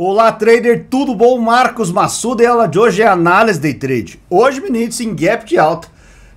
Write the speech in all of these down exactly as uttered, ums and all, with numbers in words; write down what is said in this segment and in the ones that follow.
Olá, trader, tudo bom? Marcos Masuda, e a aula de hoje é análise day trade. Hoje me inicio em gap de alta,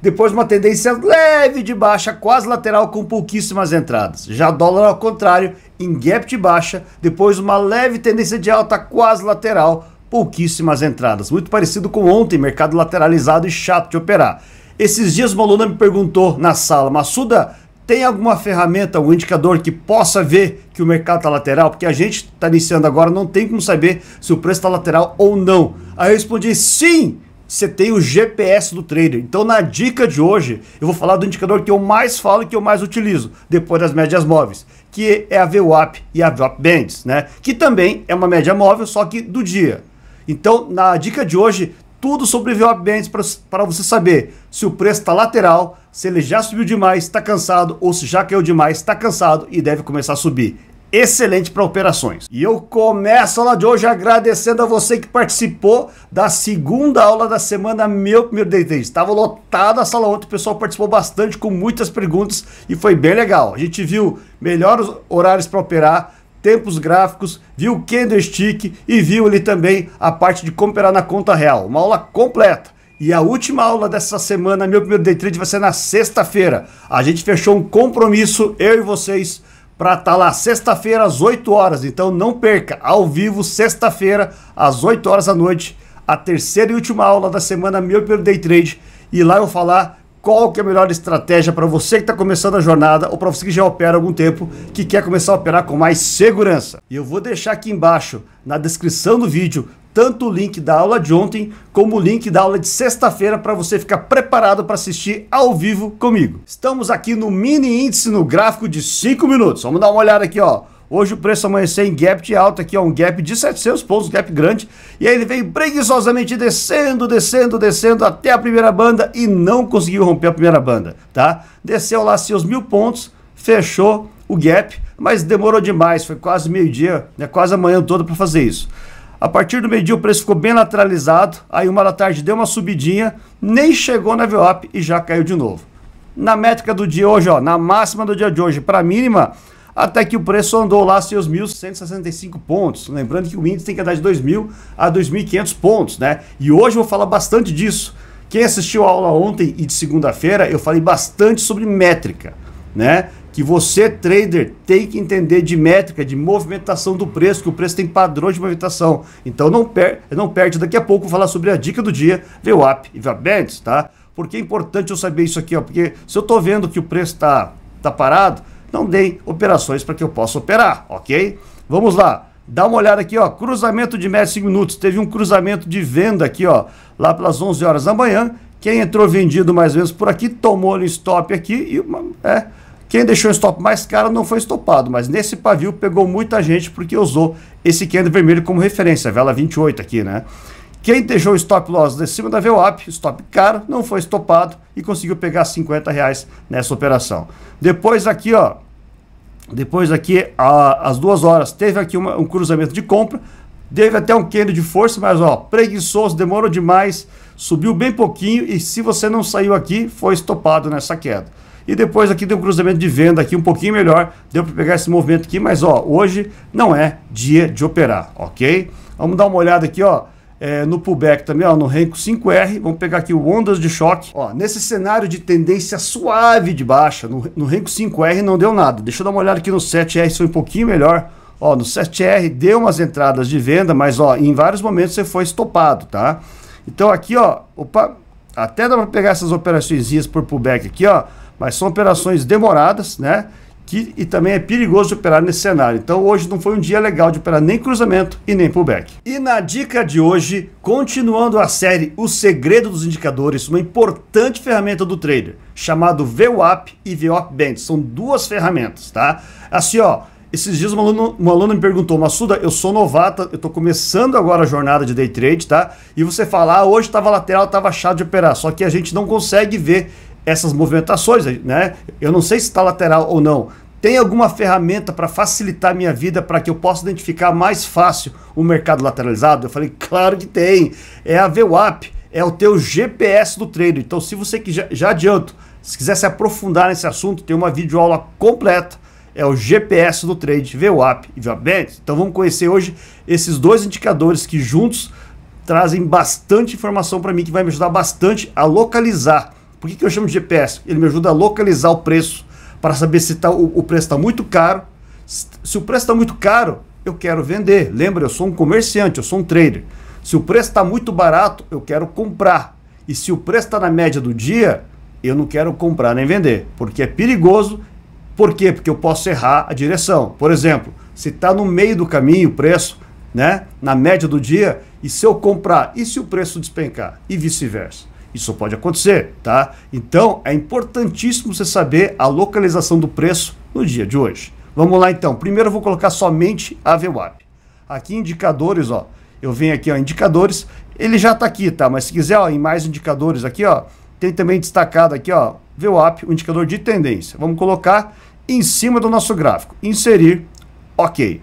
depois uma tendência leve de baixa, quase lateral, com pouquíssimas entradas. Já dólar ao contrário, em gap de baixa, depois uma leve tendência de alta, quase lateral, pouquíssimas entradas. Muito parecido com ontem, mercado lateralizado e chato de operar. Esses dias uma aluna me perguntou na sala: Masuda, tem alguma ferramenta, um indicador que possa ver que o mercado está lateral? Porque a gente está iniciando agora, não tem como saber se o preço está lateral ou não. Aí eu respondi: sim, você tem o G P S do trader. Então na dica de hoje eu vou falar do indicador que eu mais falo e que eu mais utilizo, depois das médias móveis, que é a V WAP e a V WAP Bands, né? Que também é uma média móvel, só que do dia. Então na dica de hoje, tudo sobre V WAP Bands para você saber se o preço está lateral, se ele já subiu demais, está cansado, ou se já caiu demais, está cansado e deve começar a subir. Excelente para operações. E eu começo a aula de hoje agradecendo a você que participou da segunda aula da semana, meu primeiro day trade. Estava lotada a sala ontem, o pessoal participou bastante com muitas perguntas e foi bem legal. A gente viu melhores horários para operar, tempos gráficos, viu o candlestick e viu ali também a parte de como operar na conta real. Uma aula completa. E a última aula dessa semana, meu primeiro day trade, vai ser na sexta-feira. A gente fechou um compromisso, eu e vocês, para estar lá sexta-feira às oito horas. Então não perca, ao vivo, sexta-feira às oito horas da noite, a terceira e última aula da semana, meu primeiro day trade. E lá eu vou falar qual que é a melhor estratégia para você que está começando a jornada, ou para você que já opera há algum tempo, que quer começar a operar com mais segurança. E eu vou deixar aqui embaixo, na descrição do vídeo, tanto o link da aula de ontem, como o link da aula de sexta-feira, para você ficar preparado para assistir ao vivo comigo. Estamos aqui no mini índice, no gráfico de cinco minutos. Vamos dar uma olhada aqui, ó. Hoje o preço amanheceu em gap de alta aqui, ó, um gap de setecentos pontos, gap grande. E aí ele veio preguiçosamente descendo, descendo, descendo até a primeira banda e não conseguiu romper a primeira banda, tá? Desceu lá seus mil pontos, fechou o gap, mas demorou demais, foi quase meio-dia, né, quase a manhã toda para fazer isso. A partir do meio-dia o preço ficou bem lateralizado, aí uma da tarde deu uma subidinha, nem chegou na V WAP e já caiu de novo. Na métrica do dia hoje, ó, na máxima do dia de hoje para a mínima, até que o preço andou lá seus mil cento e sessenta e cinco pontos. Lembrando que o índice tem que andar de dois mil a dois mil e quinhentos pontos, né? E hoje eu vou falar bastante disso. Quem assistiu a aula ontem e de segunda-feira, eu falei bastante sobre métrica, né? Que você, trader, tem que entender de métrica, de movimentação do preço, que o preço tem padrão de movimentação. Então não, per não perde, daqui a pouco eu vou falar sobre a dica do dia, V WAP e V WAP Bands, tá? Porque é importante eu saber isso aqui, ó, porque se eu tô vendo que o preço tá, tá parado, não dei operações para que eu possa operar, ok? Vamos lá, dá uma olhada aqui, ó, cruzamento de média de cinco minutos, teve um cruzamento de venda aqui, ó, lá pelas onze horas da manhã, quem entrou vendido mais ou menos por aqui, tomou um stop aqui, e uma, é, quem deixou o stop mais caro não foi stopado, mas nesse pavio pegou muita gente porque usou esse candle vermelho como referência, a vela vinte e oito aqui, né? Quem deixou o stop loss de cima da V WAP, stop caro, não foi stopado e conseguiu pegar cinquenta reais nessa operação. Depois aqui, ó, depois aqui, a, às duas horas, teve aqui uma, um cruzamento de compra, teve até um candle de força, mas ó, preguiçoso, demorou demais, subiu bem pouquinho e se você não saiu aqui, foi stopado nessa queda. E depois aqui deu um cruzamento de venda aqui um pouquinho melhor, deu para pegar esse movimento aqui, mas ó, hoje não é dia de operar, ok? Vamos dar uma olhada aqui, ó. É, no pullback também, ó, no Renko cinco R, vamos pegar aqui o ondas de choque. Ó, nesse cenário de tendência suave de baixa, no, no Renko cinco R não deu nada. Deixa eu dar uma olhada aqui no sete R, foi um pouquinho melhor. Ó, no sete R deu umas entradas de venda, mas ó, em vários momentos você foi estopado, tá? Então aqui, ó, opa, até dá para pegar essas operações por pullback aqui, ó, mas são operações demoradas, né? Que, e também é perigoso de operar nesse cenário. Então hoje não foi um dia legal de operar nem cruzamento e nem pullback. E na dica de hoje, continuando a série O Segredo dos Indicadores, uma importante ferramenta do trader, chamado V WAP e V WAP Bands. São duas ferramentas, tá? Assim, ó, esses dias uma aluna, uma aluna me perguntou: Masuda, eu sou novata, eu tô começando agora a jornada de day trade, tá? E você fala: ah, hoje tava lateral, tava chato de operar. Só que a gente não consegue ver essas movimentações, né? Eu não sei se está lateral ou não. Tem alguma ferramenta para facilitar a minha vida, para que eu possa identificar mais fácil o mercado lateralizado? Eu falei: claro que tem, é a V WAP, é o teu G P S do trader. Então se você que já, já adianto, se quiser se aprofundar nesse assunto, tem uma videoaula completa é o G P S do trade, V WAP e V WAP Bands. Então vamos conhecer hoje esses dois indicadores que juntos trazem bastante informação para mim, que vai me ajudar bastante a localizar. Por que que eu chamo de G P S? Ele me ajuda a localizar o preço, para saber se tá, o, o preço está muito caro. Se o preço está muito caro, eu quero vender. Lembra, eu sou um comerciante, eu sou um trader. Se o preço está muito barato, eu quero comprar. E se o preço está na média do dia, eu não quero comprar nem vender, porque é perigoso. Por quê? Porque eu posso errar a direção. Por exemplo, se está no meio do caminho o preço, né, na média do dia, e se eu comprar, e se o preço despencar? E vice-versa. Isso pode acontecer, tá? Então, é importantíssimo você saber a localização do preço no dia de hoje. Vamos lá, então. Primeiro eu vou colocar somente a V WAP. Aqui indicadores, ó. Eu venho aqui, ó, indicadores. Ele já tá aqui, tá? Mas se quiser, ó, em mais indicadores aqui, ó, tem também destacado aqui, ó, V WAP, o indicador de tendência. Vamos colocar em cima do nosso gráfico. Inserir, ok.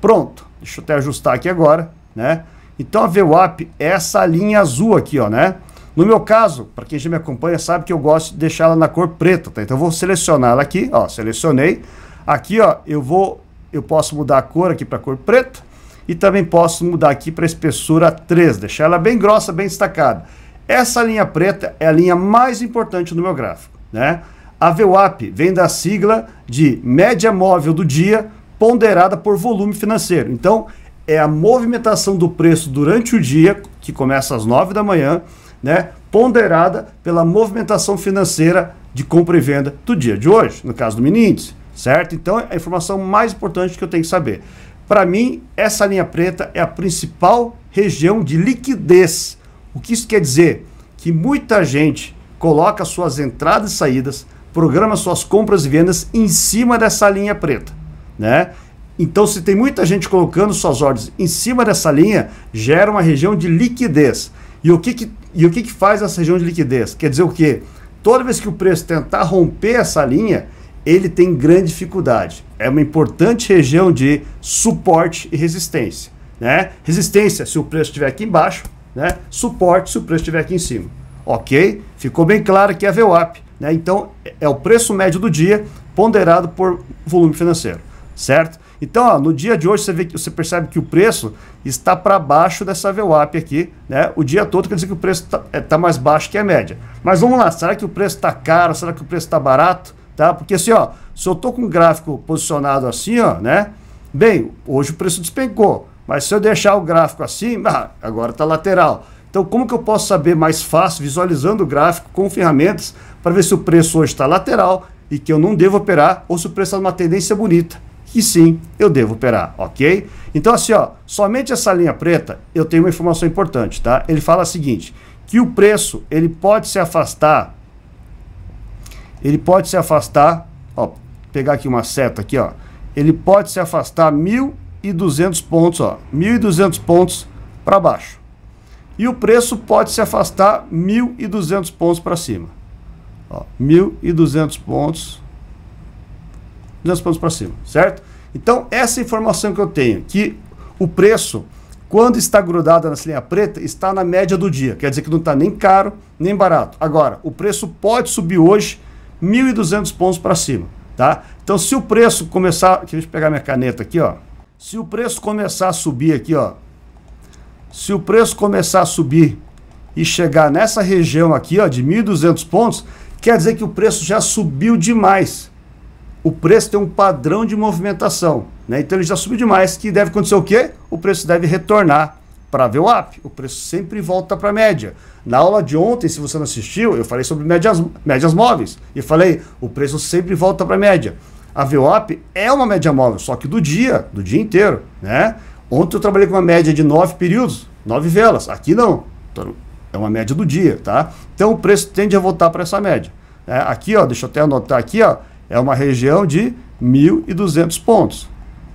Pronto. Deixa eu até ajustar aqui agora, né? Então a V WAP é essa linha azul aqui, ó, né? No meu caso, para quem já me acompanha, sabe que eu gosto de deixar ela na cor preta, tá? Então eu vou selecionar ela aqui, ó, selecionei. Aqui, ó, eu vou, eu posso mudar a cor aqui para cor preta e também posso mudar aqui para espessura três, deixar ela bem grossa, bem destacada. Essa linha preta é a linha mais importante do meu gráfico, né? A V WAP vem da sigla de média móvel do dia ponderada por volume financeiro. Então, é a movimentação do preço durante o dia, que começa às nove da manhã, né, ponderada pela movimentação financeira de compra e venda do dia de hoje, no caso do mini índice, certo? Então é a informação mais importante que eu tenho que saber. Para mim, essa linha preta é a principal região de liquidez. O que isso quer dizer? Que muita gente coloca suas entradas e saídas, programa suas compras e vendas em cima dessa linha preta, né? Então, se tem muita gente colocando suas ordens em cima dessa linha, gera uma região de liquidez. E o que que, e o que que faz essa região de liquidez? Quer dizer o quê? Toda vez que o preço tentar romper essa linha, ele tem grande dificuldade. É uma importante região de suporte e resistência, né? Resistência se o preço estiver aqui embaixo, né? Suporte se o preço estiver aqui em cima. Ok? Ficou bem claro que é a V WAP, né? Então, é o preço médio do dia ponderado por volume financeiro, certo? Então, ó, no dia de hoje, você vê que, você percebe que o preço está para baixo dessa V WAP aqui, né? O dia todo, quer dizer que o preço está tá mais baixo que a média. Mas vamos lá, será que o preço está caro? Será que o preço está barato? Tá? Porque assim, ó, se eu estou com um gráfico posicionado assim, ó, né? Bem, hoje o preço despencou, mas se eu deixar o gráfico assim, ah, agora está lateral. Então, como que eu posso saber mais fácil, visualizando o gráfico com ferramentas, para ver se o preço hoje está lateral e que eu não devo operar, ou se o preço está numa tendência bonita? E sim, eu devo operar, ok? Então assim, ó, somente essa linha preta, eu tenho uma informação importante, tá? Ele fala o seguinte, que o preço, ele pode se afastar, ele pode se afastar, ó, pegar aqui uma seta aqui, ó, ele pode se afastar mil e duzentos pontos, ó, mil e duzentos pontos para baixo. E o preço pode se afastar mil e duzentos pontos para cima, ó, mil e duzentos pontos... duzentos pontos para cima, certo? Então, essa informação que eu tenho, que o preço, quando está grudado nessa linha preta, está na média do dia. Quer dizer que não está nem caro, nem barato. Agora, o preço pode subir hoje mil e duzentos pontos para cima, tá? Então, se o preço começar... Deixa eu pegar minha caneta aqui, ó. Se o preço começar a subir aqui, ó. Se o preço começar a subir e chegar nessa região aqui, ó, de mil e duzentos pontos, quer dizer que o preço já subiu demais. O preço tem um padrão de movimentação, né? Então ele já subiu demais, que deve acontecer o quê? O preço deve retornar para a V WAP. O preço sempre volta para a média. Na aula de ontem, se você não assistiu, eu falei sobre médias, médias móveis. E falei, o preço sempre volta para a média. A V WAP é uma média móvel, só que do dia, do dia inteiro, né? Ontem eu trabalhei com uma média de nove períodos, nove velas. Aqui não, é uma média do dia, tá? Então o preço tende a voltar para essa média. É, aqui, ó, deixa eu até anotar aqui, ó. É uma região de mil e duzentos pontos,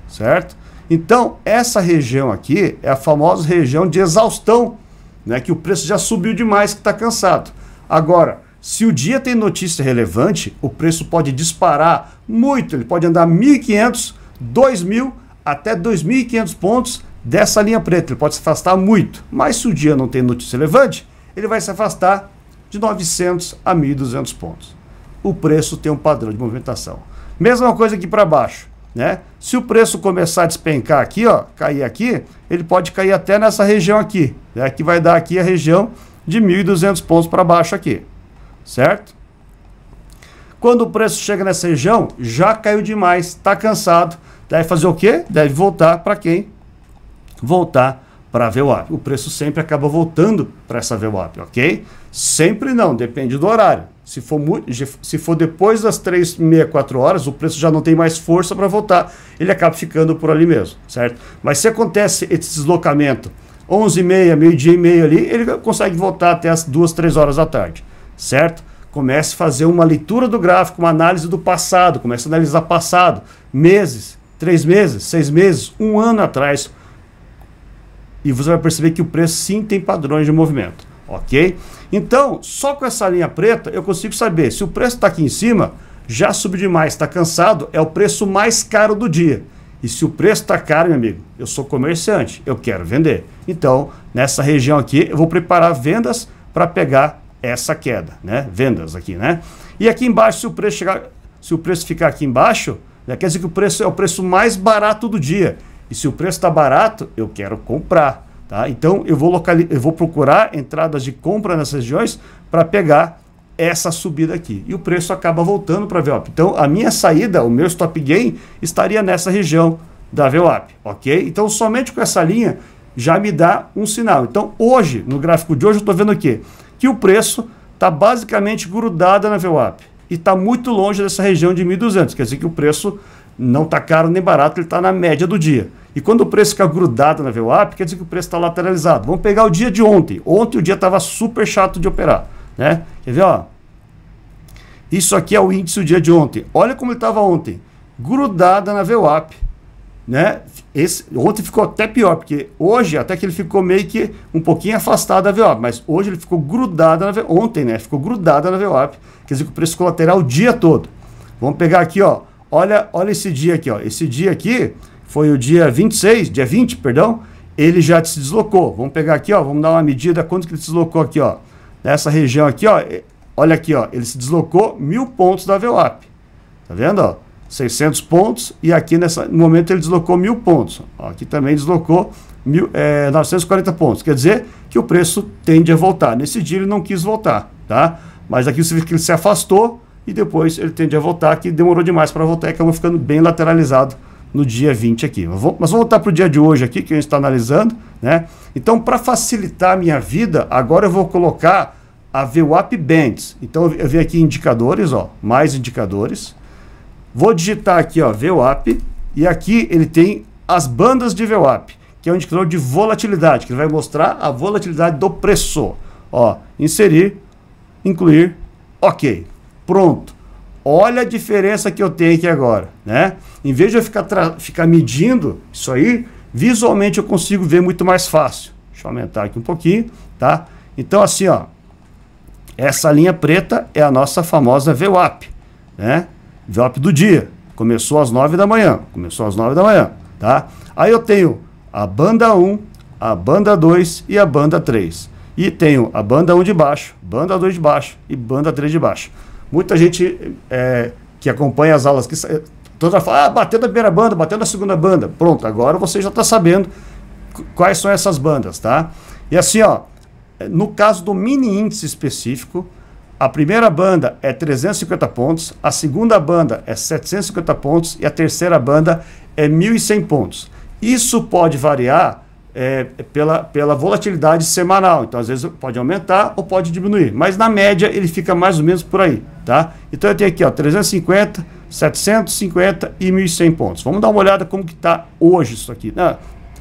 certo? Então, essa região aqui é a famosa região de exaustão, né? Que o preço já subiu demais, que está cansado. Agora, se o dia tem notícia relevante, o preço pode disparar muito. Ele pode andar mil e quinhentos, dois mil, até dois mil e quinhentos pontos dessa linha preta. Ele pode se afastar muito. Mas se o dia não tem notícia relevante, ele vai se afastar de novecentos a mil e duzentos pontos. O preço tem um padrão de movimentação. Mesma coisa aqui para baixo, né? Se o preço começar a despencar aqui, ó, cair aqui, ele pode cair até nessa região aqui, né? Que vai dar aqui a região de mil e duzentos pontos para baixo aqui, certo? Quando o preço chega nessa região, já caiu demais, está cansado, deve fazer o quê? Deve voltar para quem? Voltar para a V WAP. O preço sempre acaba voltando para essa V WAP, ok? Sempre não, depende do horário. Se for, se for depois das três e meia, quatro horas, o preço já não tem mais força para voltar. Ele acaba ficando por ali mesmo, certo? Mas se acontece esse deslocamento onze e meia, meio-dia e meio ali, ele consegue voltar até as duas, três horas da tarde, certo? Comece a fazer uma leitura do gráfico, uma análise do passado. Comece a analisar passado, meses, três meses, seis meses, um ano atrás. E você vai perceber que o preço sim tem padrões de movimento, ok? Então, só com essa linha preta eu consigo saber se o preço está aqui em cima, já subiu demais, está cansado, é o preço mais caro do dia. E se o preço está caro, meu amigo, eu sou comerciante, eu quero vender. Então, nessa região aqui, eu vou preparar vendas para pegar essa queda, né? Vendas aqui, né? E aqui embaixo, se o preço chegar, se o preço ficar aqui embaixo, né? Quer dizer que o preço é o preço mais barato do dia. E se o preço está barato, eu quero comprar, tá? Então, eu vou, locali eu vou procurar entradas de compra nessas regiões para pegar essa subida aqui. E o preço acaba voltando para a V WAP. Então, a minha saída, o meu stop gain, estaria nessa região da V WAP, ok? Então, somente com essa linha já me dá um sinal. Então, hoje, no gráfico de hoje, eu estou vendo o quê? Que o preço está basicamente grudado na V WAP e está muito longe dessa região de mil e duzentos. Quer dizer que o preço não está caro nem barato, ele está na média do dia. E quando o preço fica grudado na V WAP, quer dizer que o preço está lateralizado. Vamos pegar o dia de ontem. Ontem o dia estava super chato de operar, né? Quer ver, ó? Isso aqui é o índice do dia de ontem. Olha como ele estava ontem, grudada na V WAP, né? Esse, ontem ficou até pior, porque hoje até que ele ficou meio que um pouquinho afastado da V WAP, mas hoje ele ficou grudado na V WAP, ontem, né? Ficou grudada na V WAP, quer dizer que o preço ficou lateral o dia todo. Vamos pegar aqui, ó. Olha, olha esse dia aqui, ó. Esse dia aqui foi o dia vinte e seis, dia vinte, perdão, ele já se deslocou. Vamos pegar aqui, ó, vamos dar uma medida quanto que ele se deslocou aqui, ó. Nessa região aqui, ó. Olha aqui, ó, ele se deslocou mil pontos da V WAP. Tá vendo, ó? seiscentos pontos e aqui nessa, no momento ele deslocou mil pontos. Ó, aqui também deslocou mil, é, novecentos e quarenta pontos. Quer dizer que o preço tende a voltar. Nesse dia ele não quis voltar, tá? Mas aqui você vê que ele se afastou e depois ele tende a voltar, que demorou demais para voltar e acabou ficando bem lateralizado no dia vinte aqui. Mas vamos voltar para o dia de hoje aqui, que a gente está analisando, né? Então, para facilitar a minha vida, agora eu vou colocar a V WAP Bands. Então, eu venho aqui indicadores, ó, mais indicadores. Vou digitar aqui, ó, V WAP, e aqui ele tem as bandas de V WAP, que é um indicador de volatilidade, que ele vai mostrar a volatilidade do preço. Ó, inserir, incluir, ok. Pronto, olha a diferença que eu tenho aqui agora, né? Em vez de eu ficar, ficar medindo isso aí, visualmente eu consigo ver muito mais fácil. Deixa eu aumentar aqui um pouquinho, tá? Então assim, ó, essa linha preta é a nossa famosa V WAP, né? V WAP do dia, começou às nove da manhã, começou às nove da manhã, tá? Aí eu tenho a banda um, a banda dois e a banda três. E tenho a banda um de baixo, banda dois de baixo e banda três de baixo. Muita gente é, que acompanha as aulas, que toda fala, ah, bateu na primeira banda, bateu na segunda banda. Pronto, agora você já está sabendo quais são essas bandas, tá? E assim, ó, no caso do mini índice específico, a primeira banda é trezentos e cinquenta pontos, a segunda banda é setecentos e cinquenta pontos e a terceira banda é mil e cem pontos. Isso pode variar é, pela, pela volatilidade semanal, então às vezes pode aumentar ou pode diminuir, mas na média ele fica mais ou menos por aí, tá? Então eu tenho aqui, ó, trezentos e cinquenta, setecentos e cinquenta e mil e cem pontos. Vamos dar uma olhada como que tá hoje isso aqui. Ah,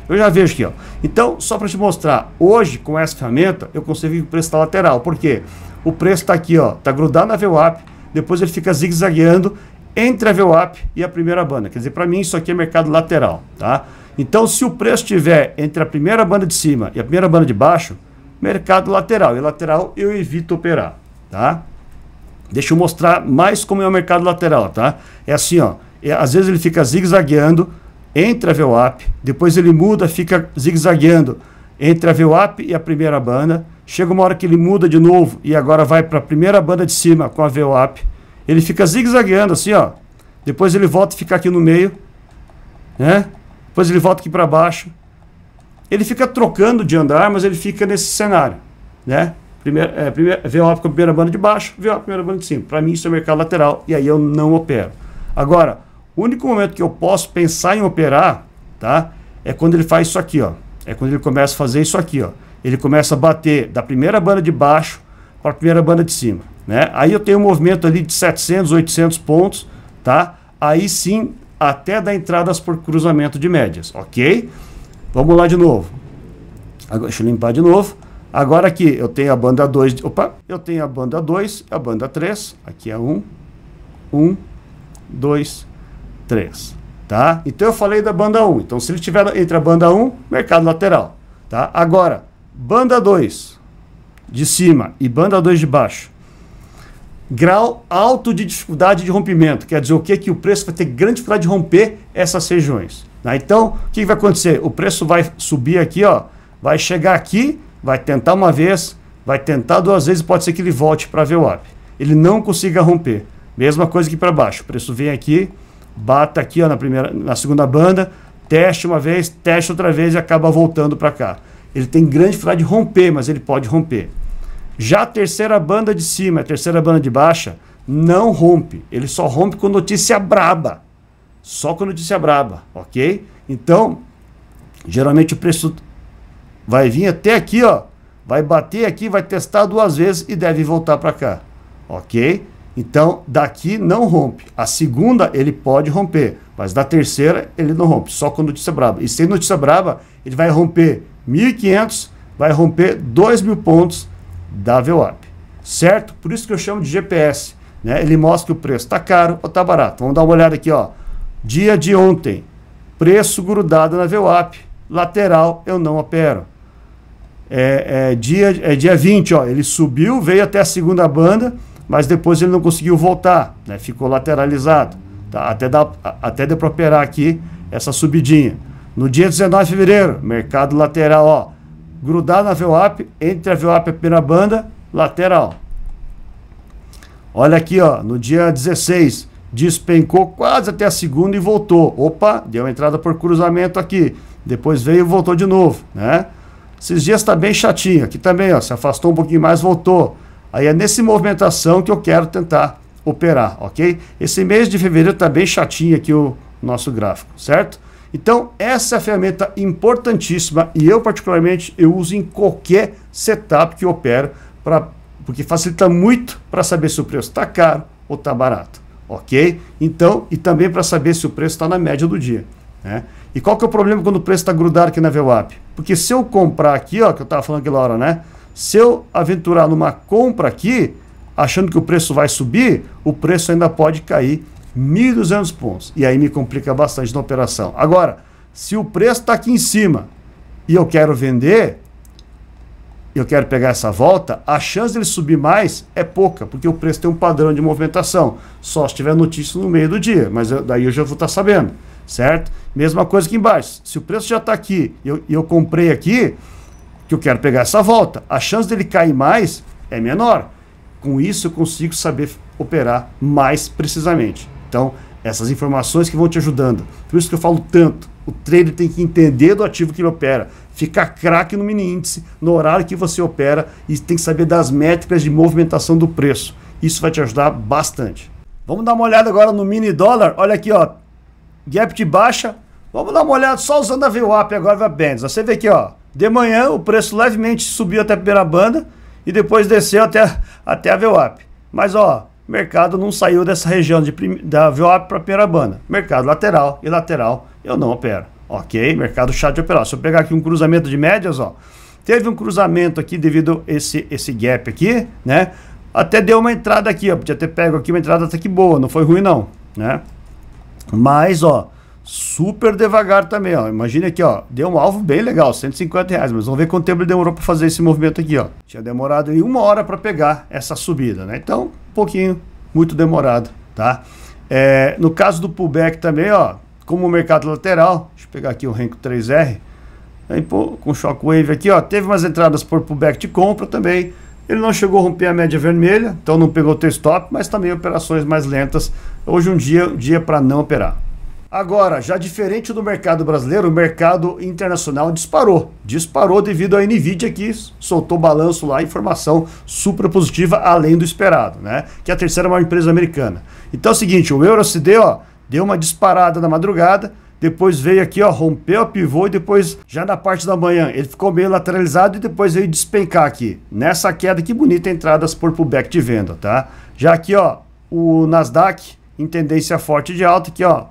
eu já vejo aqui, ó. Então, só para te mostrar, hoje com essa ferramenta eu consigo ver o preço tá lateral, por quê? O preço tá aqui, ó, tá grudado na V WAP, depois ele fica zigue-zagueando entre a V WAP e a primeira banda. Quer dizer, para mim isso aqui é mercado lateral, tá? Então, se o preço estiver entre a primeira banda de cima e a primeira banda de baixo, mercado lateral. E lateral eu evito operar, tá? Deixa eu mostrar mais como é o mercado lateral, tá? É assim, ó. É, às vezes ele fica zigue-zagueando entre a V WAP, depois ele muda, fica zigue-zagueando entre a V WAP e a primeira banda. Chega uma hora que ele muda de novo e agora vai para a primeira banda de cima com a V WAP. Ele fica zigue-zagueando assim, ó. Depois ele volta e fica aqui no meio, né? Depois ele volta aqui para baixo. Ele fica trocando de andar, mas ele fica nesse cenário, né? Primeiro, é, primeiro, V WAP com a primeira banda de baixo, V WAP com a primeira banda de cima. Para mim isso é mercado lateral e aí eu não opero. Agora, o único momento que eu posso pensar em operar, tá? É quando ele faz isso aqui, ó. É quando ele começa a fazer isso aqui, ó. Ele começa a bater da primeira banda de baixo para a primeira banda de cima, né? Aí eu tenho um movimento ali de setecentos, oitocentos pontos, tá? Aí sim, até da entradas por cruzamento de médias, ok? Vamos lá de novo. Agora, deixa eu limpar de novo. Agora aqui eu tenho a banda dois, opa, eu tenho a banda dois, a banda três, aqui é um, um, dois, três, tá? Então eu falei da banda um, então se ele estiver entre a banda um, mercado lateral, tá? Agora, banda dois de cima e banda dois de baixo, grau alto de dificuldade de rompimento, quer dizer o que? Que o preço vai ter grande dificuldade de romper essas regiões, né? Então, o que vai acontecer? O preço vai subir aqui, ó, vai chegar aqui, vai tentar uma vez, vai tentar duas vezes, pode ser que ele volte para V WAP, ele não consiga romper. Mesma coisa aqui para baixo, o preço vem aqui, bata aqui, ó, na primeira, na segunda banda, teste uma vez, teste outra vez e acaba voltando para cá. Ele tem grande dificuldade de romper, mas ele pode romper. Já a terceira banda de cima, a terceira banda de baixa, não rompe. Ele só rompe com notícia braba. Só com notícia braba, ok? Então, geralmente o preço vai vir até aqui, ó. Vai bater aqui, vai testar duas vezes e deve voltar para cá, ok? Então, daqui não rompe. A segunda ele pode romper, mas da terceira ele não rompe, só com notícia braba. E sem notícia braba, ele vai romper mil e quinhentos, vai romper dois mil pontos da V WAP, certo? Por isso que eu chamo de G P S, né? Ele mostra que o preço está caro ou está barato. Vamos dar uma olhada aqui, ó. Dia de ontem, preço grudado na V WAP, lateral eu não opero. É, é, dia, é dia vinte, ó, ele subiu, veio até a segunda banda, mas depois ele não conseguiu voltar, né? Ficou lateralizado, tá? Até dá, até deu para operar aqui essa subidinha. No dia dezenove de fevereiro, mercado lateral, ó. Grudado na V WAP, entre a V WAP e a primeira banda, lateral. Olha aqui, ó, no dia dezesseis, despencou quase até a segunda e voltou. Opa, deu entrada por cruzamento aqui. Depois veio e voltou de novo, né? Esses dias tá bem chatinho. Aqui também, ó, se afastou um pouquinho mais, voltou. Aí é nessa movimentação que eu quero tentar operar, ok? Esse mês de fevereiro tá bem chatinho aqui o nosso gráfico, certo? Então, essa é a ferramenta importantíssima e eu, particularmente, eu uso em qualquer setup que eu opero, pra, porque facilita muito para saber se o preço está caro ou está barato, ok? Então, e também para saber se o preço está na média do dia, né? E qual que é o problema quando o preço está grudado aqui na V WAP? Porque se eu comprar aqui, ó, que eu estava falando aquela hora, né? Se eu aventurar numa compra aqui, achando que o preço vai subir, o preço ainda pode cair mil e duzentos pontos, e aí me complica bastante na operação. Agora, se o preço está aqui em cima e eu quero vender, eu quero pegar essa volta, a chance dele subir mais é pouca, porque o preço tem um padrão de movimentação, só se tiver notícia no meio do dia, mas eu, daí eu já vou estar tá sabendo, certo? Mesma coisa aqui embaixo, se o preço já está aqui e eu, eu comprei aqui, que eu quero pegar essa volta, a chance dele cair mais é menor. Com isso eu consigo saber operar mais precisamente. Então, essas informações que vão te ajudando. Por isso que eu falo tanto. O trader tem que entender do ativo que ele opera. Ficar craque no mini índice, no horário que você opera. E tem que saber das métricas de movimentação do preço. Isso vai te ajudar bastante. Vamos dar uma olhada agora no mini dólar. Olha aqui, ó. Gap de baixa. Vamos dar uma olhada só usando a V WAP agora, V WAP Bands. Você vê aqui, ó. De manhã o preço levemente subiu até a primeira banda. E depois desceu até a, até a V WAP. Mas, ó. Mercado não saiu dessa região de prim... da V WAP para a primeira banda. Mercado lateral e lateral eu não opero, ok? Mercado chato de operar. Se eu pegar aqui um cruzamento de médias, ó, teve um cruzamento aqui devido a esse, esse gap aqui, né? Até deu uma entrada aqui, ó, podia ter pego aqui uma entrada até que boa, não foi ruim não, né? Mas, ó, super devagar também, ó, imagina aqui, ó, deu um alvo bem legal, cento e cinquenta reais, mas vamos ver quanto tempo ele demorou para fazer esse movimento aqui, ó. Tinha demorado em uma hora para pegar essa subida, né? Então, pouquinho, muito demorado, tá? É, no caso do pullback também, ó, como o mercado lateral, deixa eu pegar aqui o Renko três R, aí, pô, com shockwave aqui, ó, teve umas entradas por pullback de compra também, ele não chegou a romper a média vermelha, então não pegou o teu stop, mas também operações mais lentas Hoje um dia, dia para não operar. Agora, já diferente do mercado brasileiro, o mercado internacional disparou. Disparou devido à NVIDIA, que soltou balanço lá, informação super positiva, além do esperado, né? Que é a terceira maior empresa americana. Então é o seguinte, o euro se deu, ó, deu uma disparada na madrugada, depois veio aqui, ó, rompeu o pivô e depois, já na parte da manhã, ele ficou meio lateralizado e depois veio despencar aqui. Nessa queda, que bonita entradas por pullback de venda, tá? Já aqui, ó, o Nasdaq em tendência forte de alta, aqui, ó,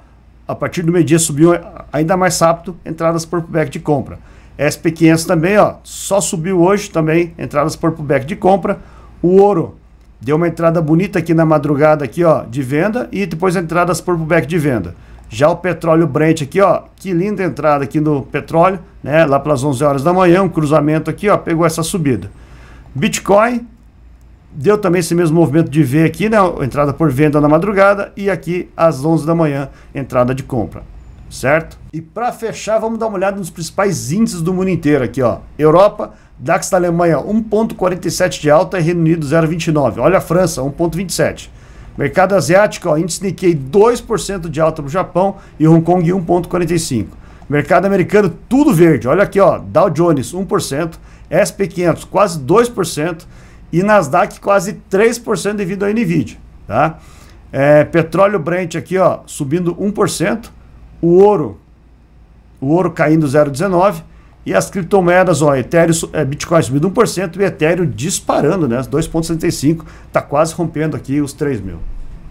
a partir do meio-dia subiu ainda mais rápido, entradas por pullback de compra. S P quinhentos também, ó, só subiu hoje também, entradas por pullback de compra. O ouro deu uma entrada bonita aqui na madrugada aqui, ó, de venda e depois entradas por pullback de venda. Já o petróleo Brent aqui, ó, que linda entrada aqui no petróleo, né, lá pelas onze horas da manhã, um cruzamento aqui, ó, pegou essa subida. Bitcoin deu também esse mesmo movimento de V aqui, né? Entrada por venda na madrugada e aqui às onze da manhã, entrada de compra, certo? E para fechar, vamos dar uma olhada nos principais índices do mundo inteiro aqui, ó. Europa, DAX da Alemanha um vírgula quarenta e sete de alta e Reino Unido zero vírgula vinte e nove. Olha a França, um vírgula vinte e sete. Mercado asiático, ó, índice Nikkei dois por cento de alta para o Japão e Hong Kong um vírgula quarenta e cinco. Mercado americano, tudo verde. Olha aqui, ó, Dow Jones um por cento, S P quinhentos quase dois por cento. E Nasdaq quase três por cento devido à NVIDIA, tá? É, petróleo Brent aqui, ó, subindo um por cento. O ouro, o ouro caindo zero vírgula dezenove. E as criptomoedas, ó, Ethereum, é, Bitcoin subindo um por cento e Ethereum disparando, né? dois vírgula setenta e cinco, tá quase rompendo aqui os três mil.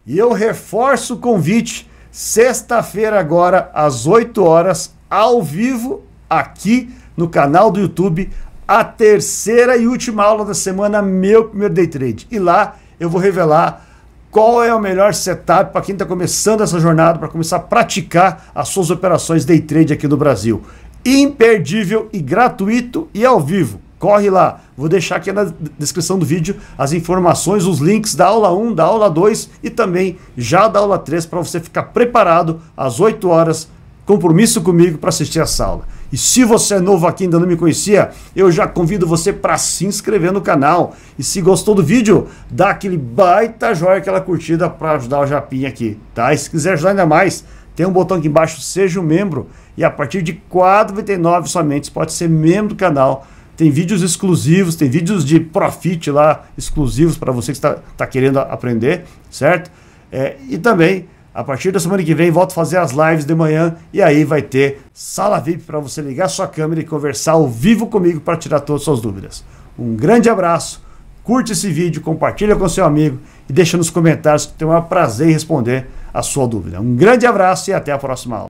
E eu reforço o convite, sexta-feira agora, às oito horas, ao vivo, aqui no canal do YouTube, a terceira e última aula da semana, meu primeiro day trade. E lá eu vou revelar qual é o melhor setup para quem está começando essa jornada, para começar a praticar as suas operações day trade aqui no Brasil. Imperdível e gratuito e ao vivo. Corre lá. Vou deixar aqui na descrição do vídeo as informações, os links da aula um, da aula dois e também já da aula três para você ficar preparado às oito horas. Compromisso comigo para assistir essa aula. E se você é novo aqui e ainda não me conhecia, eu já convido você para se inscrever no canal. E se gostou do vídeo, dá aquele baita joia, aquela curtida para ajudar o Japinha aqui, tá? E se quiser ajudar ainda mais, tem um botão aqui embaixo, seja um membro. E a partir de quatro reais e noventa e nove centavos somente, você pode ser membro do canal. Tem vídeos exclusivos, tem vídeos de profit lá, exclusivos para você que está tá querendo aprender, certo? É, e também... A partir da semana que vem, volto a fazer as lives de manhã e aí vai ter sala V I P para você ligar sua câmera e conversar ao vivo comigo para tirar todas as suas dúvidas. Um grande abraço, curte esse vídeo, compartilha com seu amigo e deixa nos comentários que tenho o maior prazer em responder a sua dúvida. Um grande abraço e até a próxima aula.